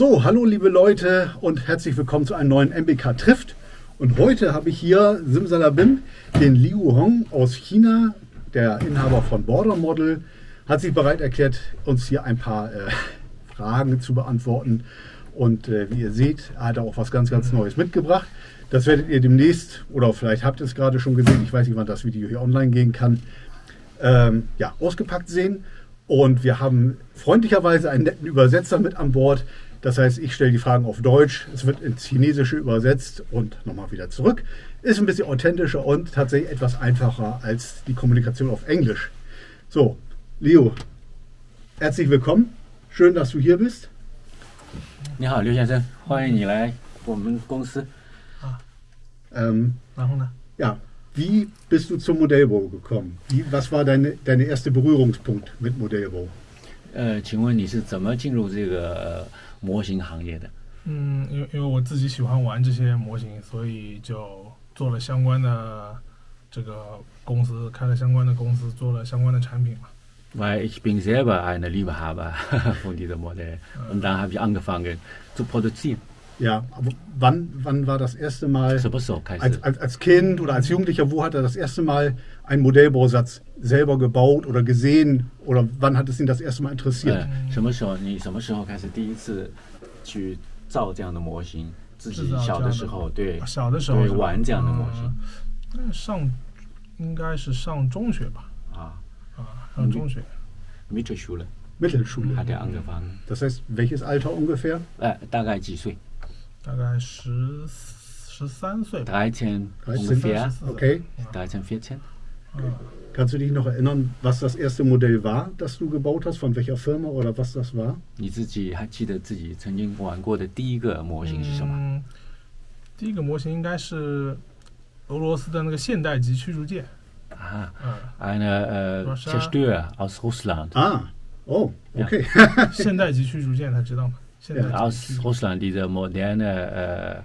So, hallo liebe Leute und herzlich willkommen zu einem neuen MBK trifft. Und heute habe ich hier simsalabim den Liu Hong aus China, der Inhaber von Border Model, hat sich bereit erklärt, uns hier ein paar Fragen zu beantworten. Und wie ihr seht, hat er auch was ganz, ganz Neues mitgebracht. Das werdet ihr demnächst, oder vielleicht habt ihr es gerade schon gesehen, ich weiß nicht, wann das Video hier online gehen kann, ja, ausgepackt sehen. Und wir haben freundlicherweise einen netten Übersetzer mit an Bord. Das heißt, ich stelle die Fragen auf Deutsch, es wird ins Chinesische übersetzt und nochmal wieder zurück. Ist ein bisschen authentischer und tatsächlich etwas einfacher als die Kommunikation auf Englisch. So, Leo, herzlich willkommen. Schön, dass du hier bist. 你好,刘先生,欢迎你来我们公司。然后呢? Ja, wie bist du zum Modellbau gekommen? Was war deine erste Berührungspunkt mit Modellbau? 请问你是怎么进入这个模型行业的？嗯，因为我自己喜欢玩这些模型，所以就做了相关的这个公司，开了相关的公司，做了相关的产品嘛。Weil ich bin selber eine Liebhaber von dieser Modell und dann habe ich angefangen zu produzieren. Ja, aber wann war das erste Mal, als Kind oder als Jugendlicher, wo hat er das erste Mal einen Modellbausatz selber gebaut oder gesehen? Oder wann hat es ihn das erste Mal interessiert? Mittelschule. Mittelschule. Hat er angefangen. Das heißt, welches Alter ungefähr? 大概13 岁. 13 ungefähr. Okay. 13, 14. Okay. Kannst du dich noch erinnern, was das erste Modell war, das du gebaut hast? Von welcher Firma oder was das war? 你自己还记得自己曾经玩过的第一个模型是什么？第一个模型应该是俄罗斯的那个现代级驱逐舰。 Ah, eine Zerstörer aus Russland. Ah, oh, okay. Ja, aus Russland, dieser moderne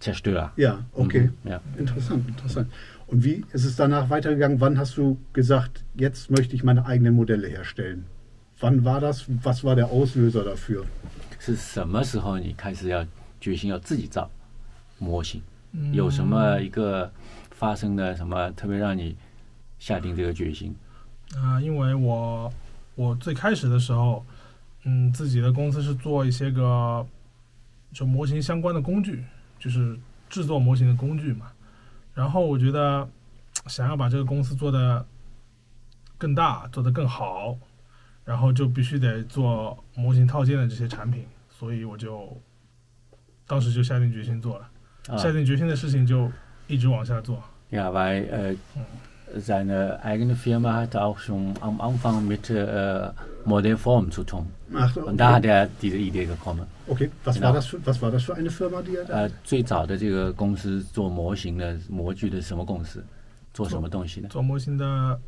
Zerstörer. Ja, okay. Mhm, ja. Interessant, interessant. Und wie ist es danach weitergegangen? Wann hast du gesagt, jetzt möchte ich meine eigenen Modelle herstellen? Wann war das? Was war der Auslöser dafür? 是什么时候你开始要决心要自己造模型？有什么一个？ 发生的什么特别让你下定这个决心？因为我最开始的时候，自己的公司是做一些个就模型相关的工具，就是制作模型的工具嘛。然后我觉得想要把这个公司做得更大，做得更好，然后就必须得做模型套件的这些产品，所以我就当时就下定决心做了。下定决心的事情就。 Ja, weil seine eigene Firma hatte auch schon am Anfang mit Modellformen zu tun. Ach, okay. Und da hat er diese Idee bekommen. Okay, was war das für eine Firma, die er da hatte? 最早的这个公司做模型的模具的什么公司？做什么东西呢？做模型的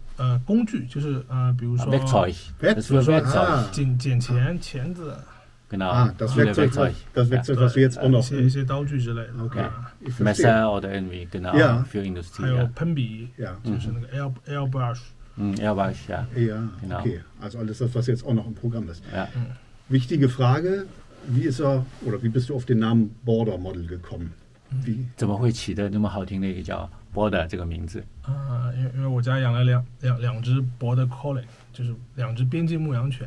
工具，就是比如说 Werkzeug， 剪钳子。 Genau. Ah, das Werkzeug, was wir jetzt auch noch... Okay. Messer oder irgendwie, genau, ja. Für Industrie. Ja. Ja. Airbrush. Airbrush, ja. Ja, genau. Okay. Also alles das, was jetzt auch noch im Programm ist. Ja. Wichtige Frage, wie bist du auf den Namen Border Model gekommen? Wie? 怎么会起的那么好听的一个叫 Border 这个名字？啊，因为我家养了两只 Border Collie， 就是两只边境牧羊犬。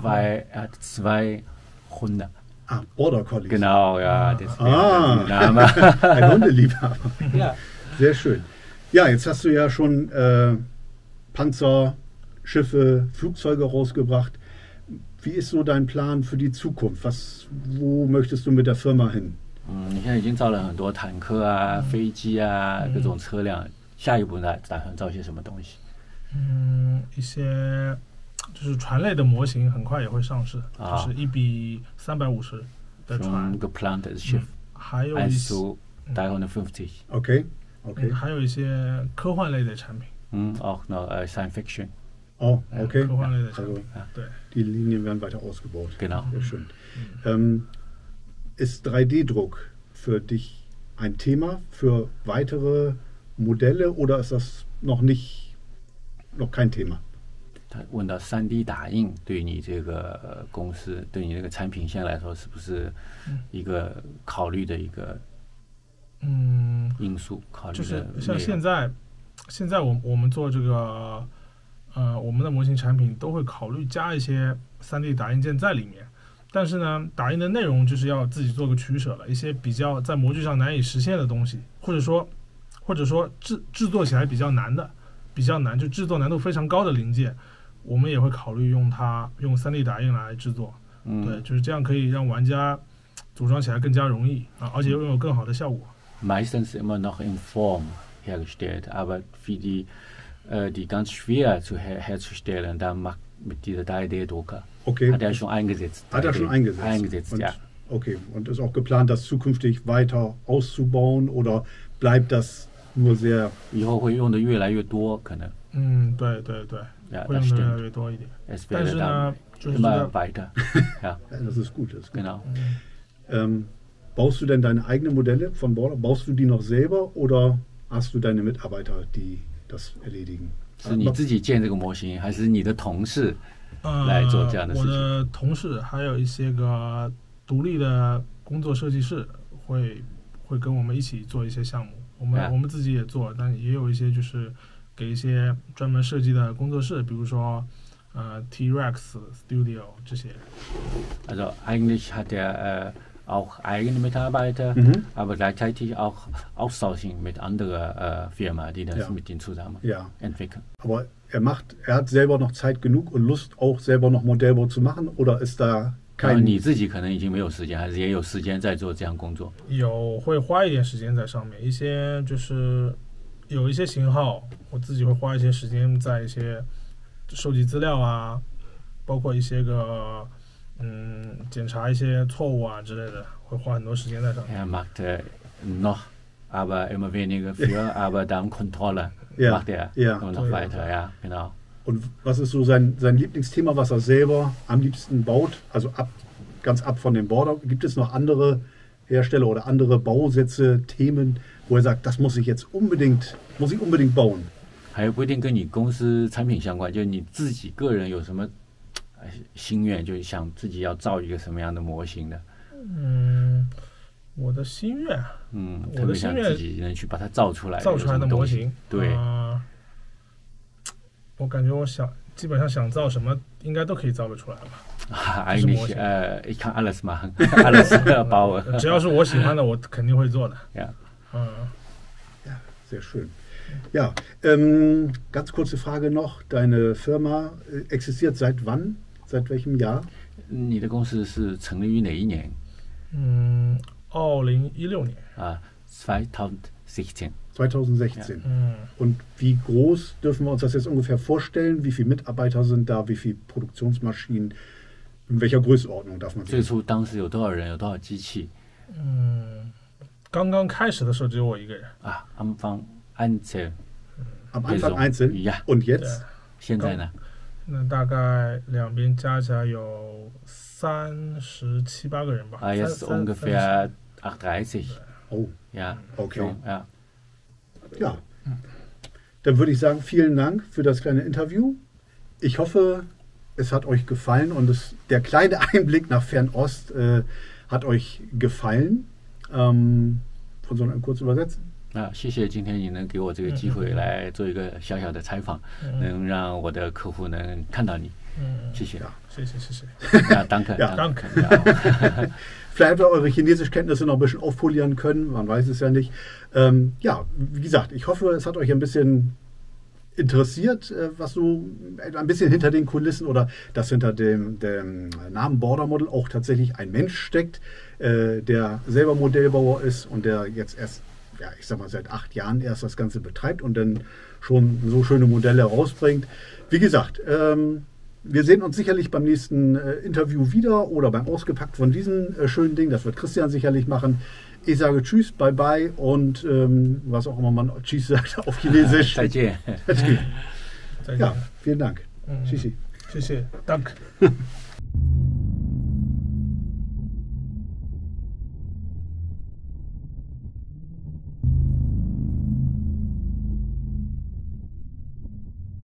Weil er hat zwei Hunde. Ah, Border Collie. Genau, ja. Ein Hundeliebhaber. Ja. Sehr schön. Ja, jetzt hast du ja schon Panzer, Schiffe, Flugzeuge rausgebracht. Wie ist so dein Plan für die Zukunft? Wo möchtest du mit der Firma hin? 你现在已经造了很多坦克啊、飞机啊、各种车辆。下一步呢，打算造些什么东西？一些。 就是船类的模型很快也会上市，就是1:350的船。还有一些，OK，OK， 还有一些科幻类的产品。Science Fiction。OK， 科幻类的产品。对。Die Linien werden weiter ausgebaut. Genau. Sehr schön. Ist 3D-Druck für dich ein Thema für weitere Modelle oder ist das noch kein Thema? 他问到 3D 打印对你这个公司、对你这个产品线来说是不是一个考虑的一个因素？考虑的就是像现在我们做这个我们的模型产品都会考虑加一些 3D 打印件在里面，但是呢，打印的内容就是要自己做个取舍了，一些比较在模具上难以实现的东西，或者说制作起来比较难，就制作难度非常高的零件，我们也会考虑用 3D 打印来制作。对，就是这样可以让玩家组装起来更加容易啊，而且拥有更好的效果。Meistens immer noch in Form hergestellt, aber für die ganz schwer herzustellen, da macht mit dieser 3D-Drucker. Okay. Hat er schon eingesetzt. Hat er schon eingesetzt? Eingesetzt, und, ja. Okay, und ist auch geplant, das zukünftig weiter auszubauen oder bleibt das nur sehr... 以后会用的越来越多可能。对。Ja, das stimmt. Es wäre dann immer weiter. Ja. Das ist gut. Genau. Baust du denn deine eigenen Modelle von Border? Baust du die noch selber oder hast du deine Mitarbeiter, die das erledigen? 是你自己建这个模型，还是你的同事来做这样的事情？我的同事还有一些个独立的工作设计师会跟我们一起做一些项目。我们自己也做，但也有一些就是给一些专门设计的工作室，比如说T-Rex Studio 这些。Also eigentlich hat auch eigene Mitarbeiter, aber gleichzeitig auch Austauschen mit anderen Firmen, die das mit ihnen zusammen entwickeln. Aber er hat selber noch Zeit genug und Lust, auch selber noch Modellbau zu machen, oder ist da kein... 你自己可能已经没有时间，还是也有时间在做这样工作？有，会花一点时间在上面，一些就是有一些型号，我自己会花一些时间在一些收集资料啊，包括一些个。检查一些错误啊之类的，会花很多时间在上面。Er macht noch, aber immer weniger für, aber dann Kontrolle macht noch weiter, ja, genau. Und was ist so sein Lieblingsthema, was selber am liebsten baut? Also ganz ab von dem Border. Gibt es noch andere Hersteller oder andere Bausätze, Themen, wo sagt, das muss ich unbedingt bauen? 还不一定跟你公司产品相关，就是你自己个人有什么？心愿就是想自己要造一个什么样的模型的。我的心愿。特别想自己能去把它造出来的模型。对。我感觉我基本上想造什么，应该都可以造得出来吧。Eigentlich ich kann alles machen, alles bauen. 只要是我喜欢的，我肯定会做的。Ja. Ja, sehr schön. Ja, ganz kurze Frage noch. Deine Firma existiert seit wann? Seit welchem Jahr? 你的公司是成立于哪一年？2016年。啊 ，2016。2016. Und wie groß dürfen wir uns das jetzt ungefähr vorstellen? Wie viele Mitarbeiter sind da? Wie viele Produktionsmaschinen? In welcher Größenordnung darf man? 最初当时有多少人？有多少机器？刚刚开始的时候只有我一个人。啊，Anzahl. Am Anfang einzeln? Ja. Und jetzt? Ja. 那大概两边加起来有37、8个人吧。Ah, jetzt ungefähr 38. Oh. Ja. Okay. Ja. Ja. Dann würde ich sagen, vielen Dank für das kleine Interview. Ich hoffe, es hat euch gefallen und der kleine Einblick nach Fernost hat euch gefallen. Von so einem kurz übersetzen. 谢谢今天你能给我这个机会来做一个小小的采访，能让我的客户能看到你。谢谢啊，谢谢。Danke. Vielleicht habt ihr eure Chinesischkenntnisse noch ein bisschen aufpolieren können, man weiß es ja nicht. Ja, wie gesagt, ich hoffe, es hat euch ein bisschen interessiert, was so ein bisschen hinter den Kulissen oder dass hinter dem Namen Border Model auch tatsächlich ein Mensch steckt, der selber Modellbauer ist und der jetzt erst ich sag mal, seit 8 Jahren erst das Ganze betreibt und dann schon so schöne Modelle rausbringt. Wie gesagt, wir sehen uns sicherlich beim nächsten Interview wieder oder beim Ausgepackt von diesem schönen Ding. Das wird Christian sicherlich machen. Ich sage Tschüss, Bye Bye und was auch immer man Tschüss sagt auf Chinesisch. Ja, vielen Dank. Tschüssi. Tschüssi. Danke.